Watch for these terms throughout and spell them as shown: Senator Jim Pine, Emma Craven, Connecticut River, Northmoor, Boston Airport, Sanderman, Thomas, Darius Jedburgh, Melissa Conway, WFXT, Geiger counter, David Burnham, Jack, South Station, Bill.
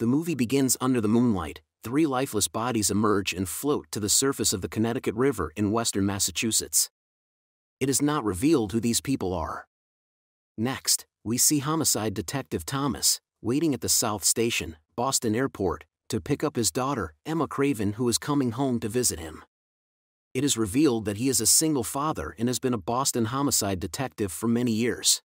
The movie begins under the moonlight. Three lifeless bodies emerge and float to the surface of the Connecticut River in western Massachusetts. It is not revealed who these people are. Next, we see homicide detective Thomas, waiting at the South Station, Boston Airport, to pick up his daughter, Emma Craven, who is coming home to visit him. It is revealed that he is a single father and has been a Boston homicide detective for many years.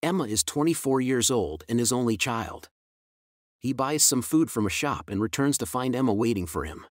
Emma is 24 years old and his only child. He buys some food from a shop and returns to find Emma waiting for him.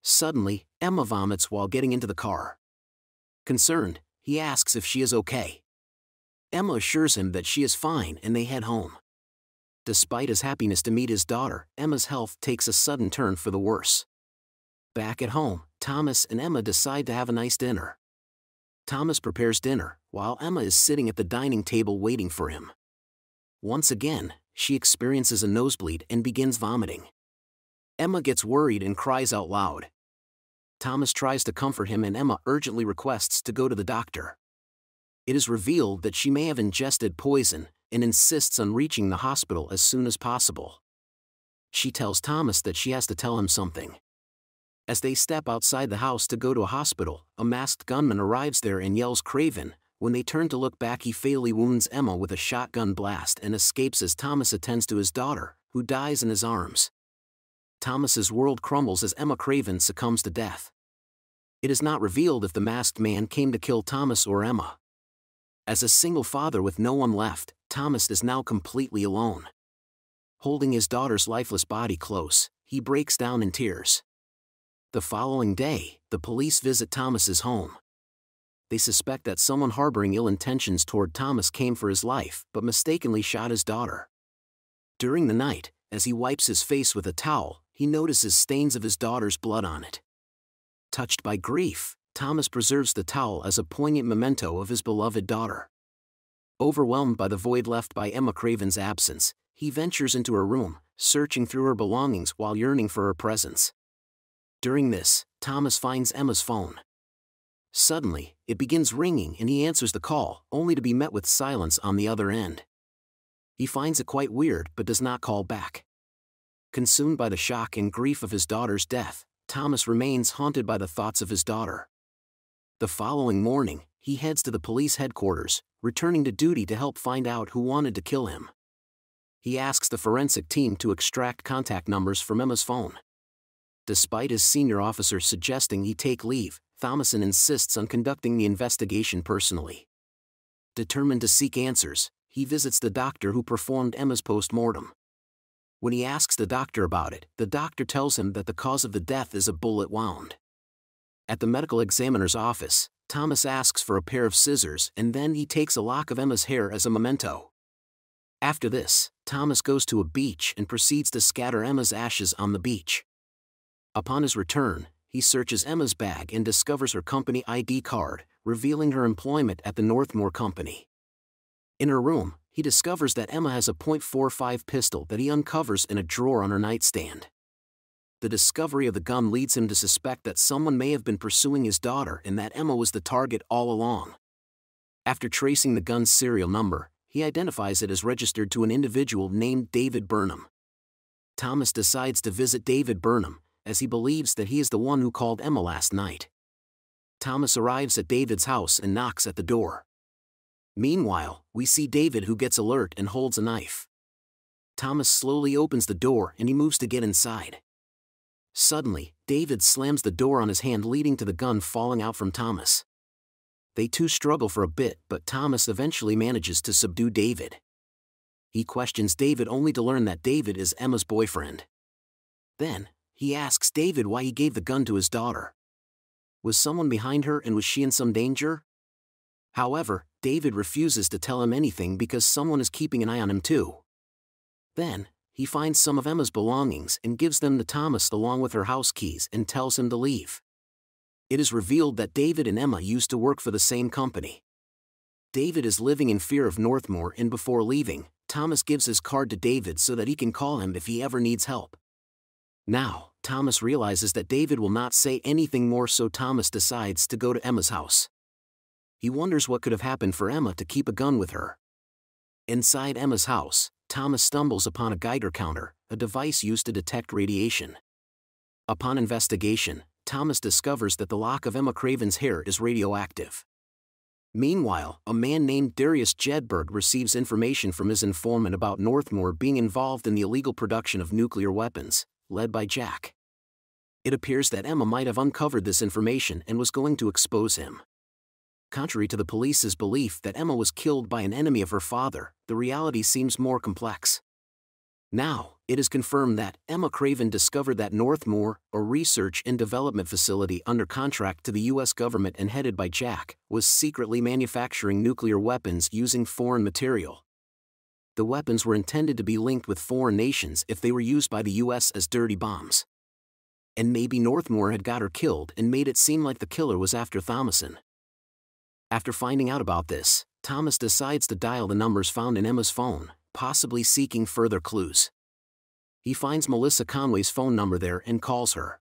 Suddenly, Emma vomits while getting into the car. Concerned, he asks if she is okay. Emma assures him that she is fine and they head home. Despite his happiness to meet his daughter, Emma's health takes a sudden turn for the worse. Back at home, Thomas and Emma decide to have a nice dinner. Thomas prepares dinner, while Emma is sitting at the dining table waiting for him. Once again, she experiences a nosebleed and begins vomiting. Emma gets worried and cries out loud. Thomas tries to comfort him and Emma urgently requests to go to the doctor. It is revealed that she may have ingested poison and insists on reaching the hospital as soon as possible. She tells Thomas that she has to tell him something. As they step outside the house to go to a hospital, a masked gunman arrives there and yells Craven. When they turn to look back, he fatally wounds Emma with a shotgun blast and escapes as Thomas attends to his daughter, who dies in his arms. Thomas's world crumbles as Emma Craven succumbs to death. It is not revealed if the masked man came to kill Thomas or Emma. As a single father with no one left, Thomas is now completely alone. Holding his daughter's lifeless body close, he breaks down in tears. The following day, the police visit Thomas's home. They suspect that someone harboring ill intentions toward Thomas came for his life, but mistakenly shot his daughter. During the night, as he wipes his face with a towel, he notices stains of his daughter's blood on it. Touched by grief, Thomas preserves the towel as a poignant memento of his beloved daughter. Overwhelmed by the void left by Emma Craven's absence, he ventures into her room, searching through her belongings while yearning for her presence. During this, Thomas finds Emma's phone. Suddenly, it begins ringing and he answers the call, only to be met with silence on the other end. He finds it quite weird but does not call back. Consumed by the shock and grief of his daughter's death, Thomas remains haunted by the thoughts of his daughter. The following morning, he heads to the police headquarters, returning to duty to help find out who wanted to kill him. He asks the forensic team to extract contact numbers from Emma's phone. Despite his senior officer suggesting he take leave, Thomason insists on conducting the investigation personally. Determined to seek answers, he visits the doctor who performed Emma's post-mortem. When he asks the doctor about it, the doctor tells him that the cause of the death is a bullet wound. At the medical examiner's office, Thomas asks for a pair of scissors and then he takes a lock of Emma's hair as a memento. After this, Thomas goes to a beach and proceeds to scatter Emma's ashes on the beach. Upon his return, he searches Emma's bag and discovers her company ID card, revealing her employment at the Northmoor company. In her room, he discovers that Emma has a .45 pistol that he uncovers in a drawer on her nightstand. The discovery of the gun leads him to suspect that someone may have been pursuing his daughter and that Emma was the target all along. After tracing the gun's serial number, he identifies it as registered to an individual named David Burnham. Thomas decides to visit David Burnham, as he believes that he is the one who called Emma last night. Thomas arrives at David's house and knocks at the door. Meanwhile, we see David, who gets alert and holds a knife. Thomas slowly opens the door and he moves to get inside. Suddenly, David slams the door on his hand, leading to the gun falling out from Thomas. They two struggle for a bit, but Thomas eventually manages to subdue David. He questions David only to learn that David is Emma's boyfriend. Then, he asks David why he gave the gun to his daughter. Was someone behind her and was she in some danger? However, David refuses to tell him anything because someone is keeping an eye on him too. Then, he finds some of Emma's belongings and gives them to Thomas along with her house keys and tells him to leave. It is revealed that David and Emma used to work for the same company. David is living in fear of Northmoor and before leaving, Thomas gives his card to David so that he can call him if he ever needs help. Now, Thomas realizes that David will not say anything more, so Thomas decides to go to Emma's house. He wonders what could have happened for Emma to keep a gun with her. Inside Emma's house, Thomas stumbles upon a Geiger counter, a device used to detect radiation. Upon investigation, Thomas discovers that the lock of Emma Craven's hair is radioactive. Meanwhile, a man named Darius Jedburgh receives information from his informant about Northmoor being involved in the illegal production of nuclear weapons, led by Jack. It appears that Emma might have uncovered this information and was going to expose him. Contrary to the police's belief that Emma was killed by an enemy of her father, the reality seems more complex. Now, it is confirmed that Emma Craven discovered that Northmoor, a research and development facility under contract to the U.S. government and headed by Jack, was secretly manufacturing nuclear weapons using foreign material. The weapons were intended to be linked with foreign nations if they were used by the U.S. as dirty bombs. And maybe Northmoor had got her killed and made it seem like the killer was after Thomason. After finding out about this, Thomas decides to dial the numbers found in Emma's phone, possibly seeking further clues. He finds Melissa Conway's phone number there and calls her.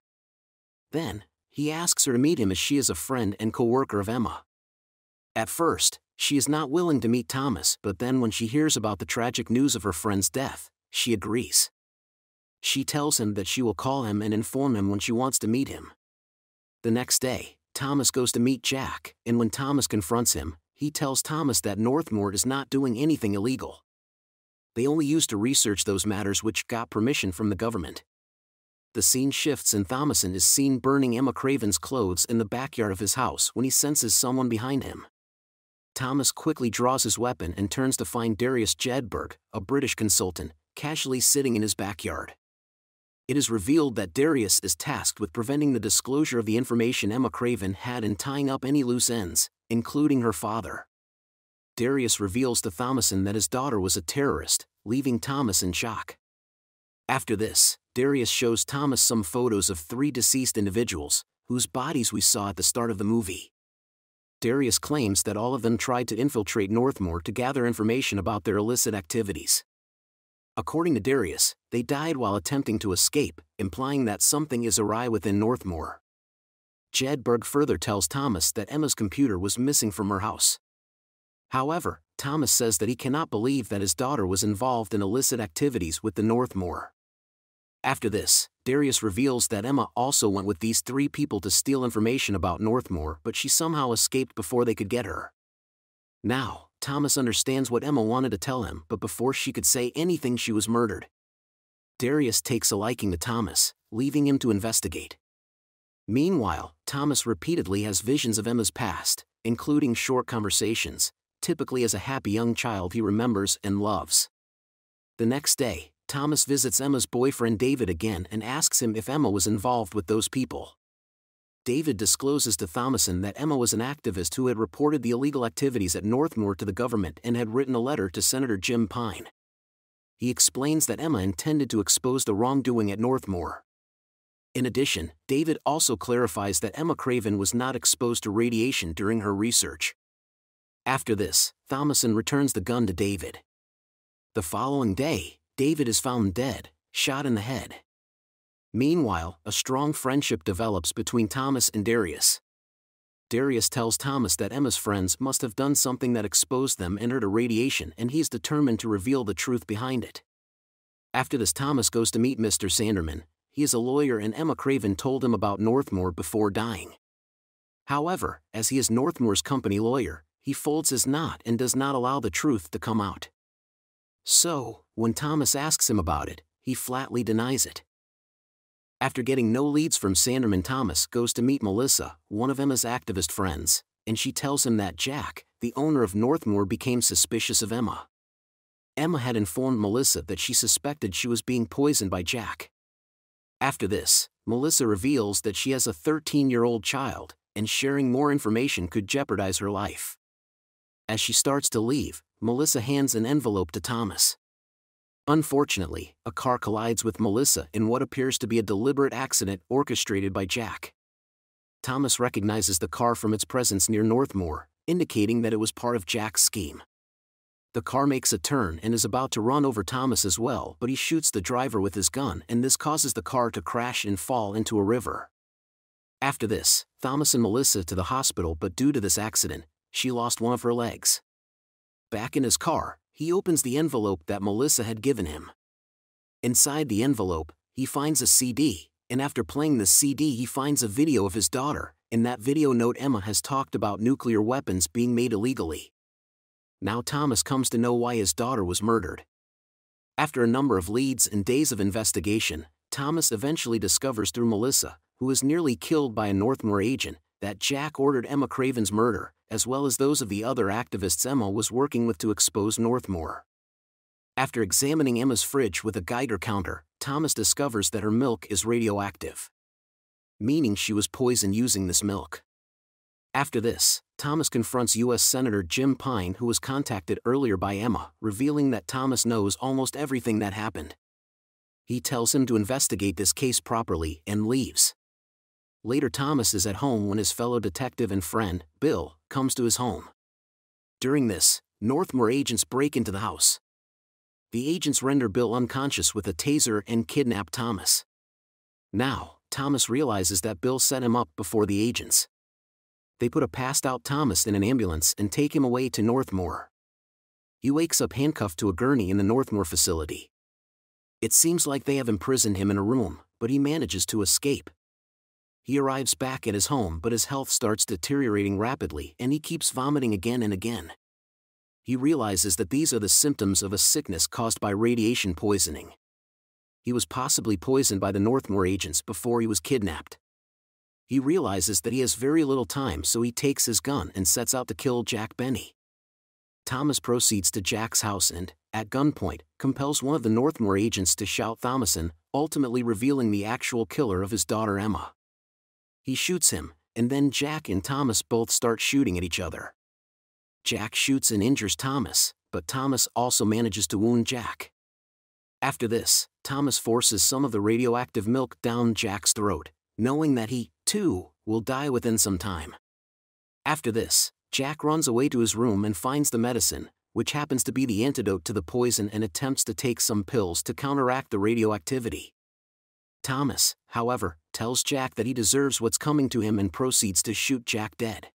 Then, he asks her to meet him as she is a friend and co-worker of Emma. At first, she is not willing to meet Thomas, but then when she hears about the tragic news of her friend's death, she agrees. She tells him that she will call him and inform him when she wants to meet him. The next day, Thomas goes to meet Jack, and when Thomas confronts him, he tells Thomas that Northmoor is not doing anything illegal. They only used to research those matters which got permission from the government. The scene shifts and Thomason is seen burning Emma Craven's clothes in the backyard of his house when he senses someone behind him. Thomas quickly draws his weapon and turns to find Darius Jedburgh, a British consultant, casually sitting in his backyard. It is revealed that Darius is tasked with preventing the disclosure of the information Emma Craven had and tying up any loose ends, including her father. Darius reveals to Thomason that his daughter was a terrorist, leaving Thomas in shock. After this, Darius shows Thomas some photos of 3 deceased individuals, whose bodies we saw at the start of the movie. Darius claims that all of them tried to infiltrate Northmoor to gather information about their illicit activities. According to Darius, they died while attempting to escape, implying that something is awry within Northmoor. Jedburgh further tells Thomas that Emma's computer was missing from her house. However, Thomas says that he cannot believe that his daughter was involved in illicit activities with the Northmoor. After this, Darius reveals that Emma also went with these 3 people to steal information about Northmoor, but she somehow escaped before they could get her. Now, Thomas understands what Emma wanted to tell him, but before she could say anything, she was murdered. Darius takes a liking to Thomas, leaving him to investigate. Meanwhile, Thomas repeatedly has visions of Emma's past, including short conversations. Typically as a happy young child he remembers and loves. The next day, Thomas visits Emma's boyfriend David again and asks him if Emma was involved with those people. David discloses to Thomason that Emma was an activist who had reported the illegal activities at Northmoor to the government and had written a letter to Senator Jim Pine. He explains that Emma intended to expose the wrongdoing at Northmoor. In addition, David also clarifies that Emma Craven was not exposed to radiation during her research. After this, Thomason returns the gun to David. The following day, David is found dead, shot in the head. Meanwhile, a strong friendship develops between Thomas and Darius. Darius tells Thomas that Emma's friends must have done something that exposed them and her to radiation, and he is determined to reveal the truth behind it. After this, Thomas goes to meet Mr. Sanderman. He is a lawyer and Emma Craven told him about Northmoor before dying. However, as he is Northmoor's company lawyer, he folds his knot and does not allow the truth to come out. So, when Thomas asks him about it, he flatly denies it. After getting no leads from Sanderman, Thomas goes to meet Melissa, one of Emma's activist friends, and she tells him that Jack, the owner of Northmoor, became suspicious of Emma. Emma had informed Melissa that she suspected she was being poisoned by Jack. After this, Melissa reveals that she has a 13-year-old child, and sharing more information could jeopardize her life. As she starts to leave, Melissa hands an envelope to Thomas. Unfortunately, a car collides with Melissa in what appears to be a deliberate accident orchestrated by Jack. Thomas recognizes the car from its presence near Northmoor, indicating that it was part of Jack's scheme. The car makes a turn and is about to run over Thomas as well, but he shoots the driver with his gun, and this causes the car to crash and fall into a river. After this, Thomas and Melissa go to the hospital, but due to this accident, she lost one of her legs. Back in his car, He opens the envelope that Melissa had given him. Inside the envelope, he finds a CD, and after playing the CD he finds a video of his daughter. In that video note, Emma has talked about nuclear weapons being made illegally. Now Thomas comes to know why his daughter was murdered. After a number of leads and days of investigation, Thomas eventually discovers through Melissa, who is nearly killed by a Northmoor agent, that Jack ordered Emma Craven's murder, as well as those of the other activists Emma was working with to expose Northmoor. After examining Emma's fridge with a Geiger counter, Thomas discovers that her milk is radioactive, meaning she was poisoned using this milk. After this, Thomas confronts U.S. Senator Jim Pine, who was contacted earlier by Emma, revealing that Thomas knows almost everything that happened. He tells him to investigate this case properly and leaves. Later, Thomas is at home when his fellow detective and friend, Bill, comes to his home. During this, Northmoor agents break into the house. The agents render Bill unconscious with a taser and kidnap Thomas. Now, Thomas realizes that Bill set him up before the agents. They put a passed-out Thomas in an ambulance and take him away to Northmoor. He wakes up handcuffed to a gurney in the Northmoor facility. It seems like they have imprisoned him in a room, but he manages to escape. He arrives back at his home, but his health starts deteriorating rapidly and he keeps vomiting again and again. He realizes that these are the symptoms of a sickness caused by radiation poisoning. He was possibly poisoned by the Northmoor agents before he was kidnapped. He realizes that he has very little time, so he takes his gun and sets out to kill Jack Benny. Thomas proceeds to Jack's house and, at gunpoint, compels one of the Northmoor agents to shout Thomason, ultimately revealing the actual killer of his daughter Emma. He shoots him, and then Jack and Thomas both start shooting at each other. Jack shoots and injures Thomas, but Thomas also manages to wound Jack. After this, Thomas forces some of the radioactive milk down Jack's throat, knowing that he, too, will die within some time. After this, Jack runs away to his room and finds the medicine, which happens to be the antidote to the poison, and attempts to take some pills to counteract the radioactivity. Thomas, however, tells Jack that he deserves what's coming to him and proceeds to shoot Jack dead.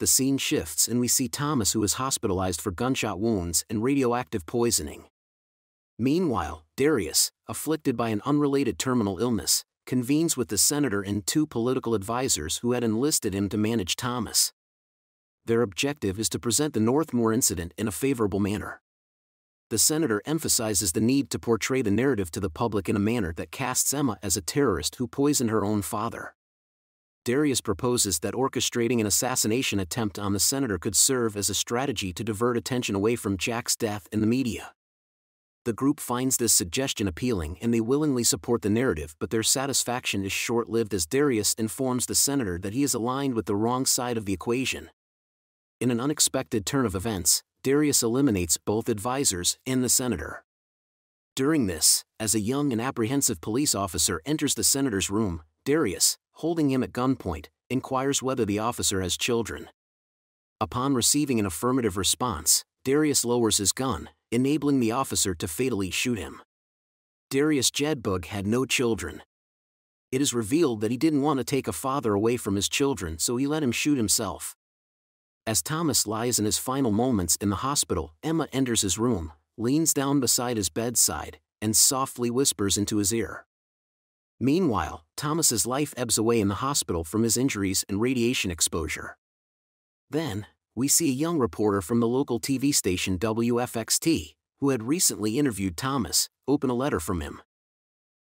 The scene shifts and we see Thomas, who is hospitalized for gunshot wounds and radioactive poisoning. Meanwhile, Darius, afflicted by an unrelated terminal illness, convenes with the senator and two political advisors who had enlisted him to manage Thomas. Their objective is to present the Northmoor incident in a favorable manner. The senator emphasizes the need to portray the narrative to the public in a manner that casts Emma as a terrorist who poisoned her own father. Darius proposes that orchestrating an assassination attempt on the senator could serve as a strategy to divert attention away from Jack's death in the media. The group finds this suggestion appealing and they willingly support the narrative, but their satisfaction is short-lived as Darius informs the senator that he is aligned with the wrong side of the equation. In an unexpected turn of events, Darius eliminates both advisors and the senator. During this, as a young and apprehensive police officer enters the senator's room, Darius, holding him at gunpoint, inquires whether the officer has children. Upon receiving an affirmative response, Darius lowers his gun, enabling the officer to fatally shoot him. Darius Jedburgh had no children. It is revealed that he didn't want to take a father away from his children, so he let him shoot himself. As Thomas lies in his final moments in the hospital, Emma enters his room, leans down beside his bedside, and softly whispers into his ear. Meanwhile, Thomas's life ebbs away in the hospital from his injuries and radiation exposure. Then, we see a young reporter from the local TV station WFXT, who had recently interviewed Thomas, open a letter from him.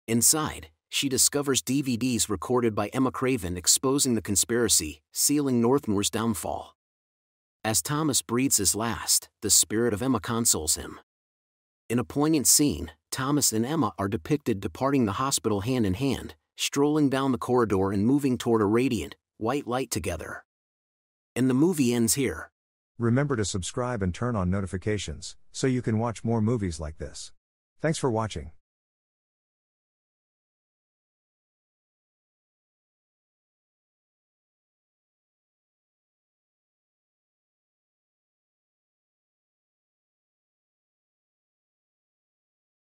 Inside, she discovers DVDs recorded by Emma Craven exposing the conspiracy, sealing Northmoor's downfall. As Thomas breathes his last, the spirit of Emma consoles him. In a poignant scene, Thomas and Emma are depicted departing the hospital hand in hand, strolling down the corridor and moving toward a radiant, white light together. And the movie ends here. Remember to subscribe and turn on notifications, so you can watch more movies like this. Thanks for watching.